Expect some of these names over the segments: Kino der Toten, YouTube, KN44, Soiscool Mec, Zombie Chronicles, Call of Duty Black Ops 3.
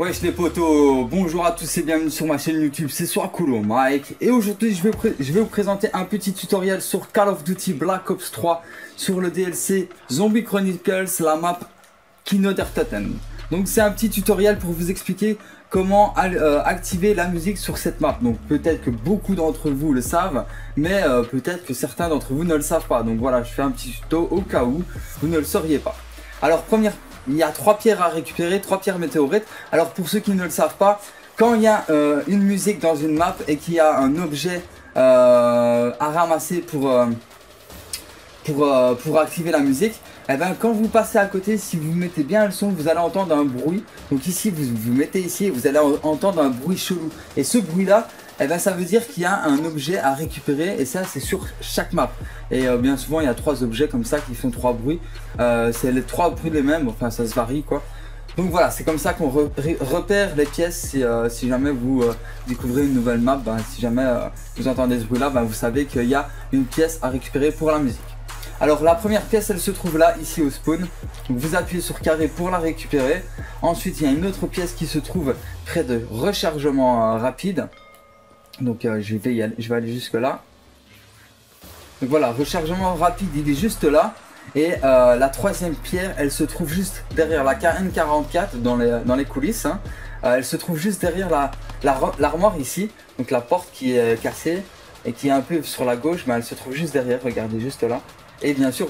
Wesh les potos, bonjour à tous et bienvenue sur ma chaîne YouTube, c'est Soiscool Mec. Et aujourd'hui je vais vous présenter un petit tutoriel sur Call of Duty Black Ops 3, sur le DLC Zombie Chronicles, la map Kino der Toten. Donc c'est un petit tutoriel pour vous expliquer comment activer la musique sur cette map. Donc peut-être que beaucoup d'entre vous le savent, mais peut-être que certains d'entre vous ne le savent pas. Donc voilà, je fais un petit tuto au cas où vous ne le sauriez pas. Alors il y a 3 pierres à récupérer, 3 pierres météorites. Alors pour ceux qui ne le savent pas, quand il y a une musique dans une map et qu'il y a un objet à ramasser pour activer la musique, et bien quand vous passez à côté, si vous mettez bien le son, vous allez entendre un bruit. Donc ici, vous mettez ici et vous allez entendre un bruit chelou. Et ce bruit-là, et bien ça veut dire qu'il y a un objet à récupérer, et ça c'est sur chaque map. Et bien souvent il y a 3 objets comme ça qui font 3 bruits. C'est les 3 bruits les mêmes, enfin ça se varie quoi. Donc voilà, c'est comme ça qu'on repère les pièces. Si jamais vous découvrez une nouvelle map, ben, si jamais vous entendez ce bruit là, ben, vous savez qu'il y a une pièce à récupérer pour la musique. Alors la première pièce, elle se trouve là, ici au spawn. Donc vous appuyez sur carré pour la récupérer. Ensuite il y a une autre pièce qui se trouve près de rechargement rapide. Donc je vais aller jusque là. Donc voilà, rechargement rapide, il est juste là. Et la troisième pierre, elle se trouve juste derrière la KN44 dans les coulisses. Hein. Elle se trouve juste derrière l'armoire ici. Donc la porte qui est cassée et qui est un peu sur la gauche, mais elle se trouve juste derrière, regardez, juste là. Et bien sûr,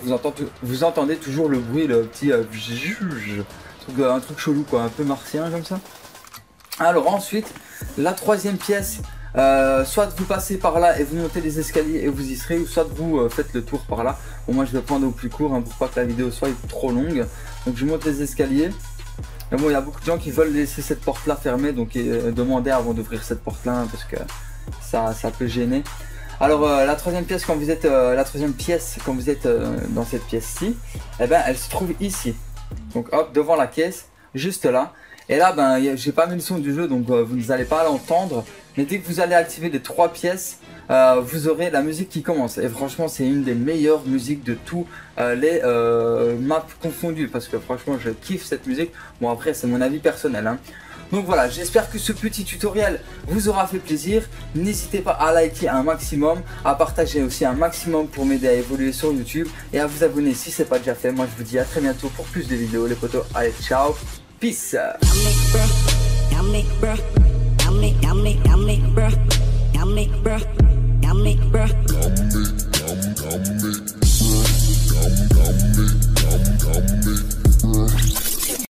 vous entendez toujours le bruit, le petit un truc chelou quoi, un peu martien comme ça. Alors ensuite, la troisième pièce, soit vous passez par là et vous montez les escaliers et vous y serez, ou soit vous faites le tour par là. Bon, moi je vais prendre au plus court hein, pour pas que la vidéo soit trop longue. Donc je monte les escaliers. Et bon, il y a beaucoup de gens qui veulent laisser cette porte là fermée, donc demander avant d'ouvrir cette porte là hein, parce que ça peut gêner. Alors la troisième pièce quand vous êtes dans cette pièce ci, eh ben elle se trouve ici. Donc hop, devant la caisse, juste là. Et là, ben, j'ai pas mis le son du jeu, donc vous n'allez pas l'entendre. Mais dès que vous allez activer les 3 pièces, vous aurez la musique qui commence. Et franchement, c'est une des meilleures musiques de tous les maps confondues. Parce que franchement, je kiffe cette musique. Bon, après, c'est mon avis personnel. Hein. Donc voilà, j'espère que ce petit tutoriel vous aura fait plaisir. N'hésitez pas à liker un maximum, à partager aussi un maximum pour m'aider à évoluer sur YouTube. Et à vous abonner si ce n'est pas déjà fait. Moi, je vous dis à très bientôt pour plus de vidéos. Les potos, allez, ciao. Peace.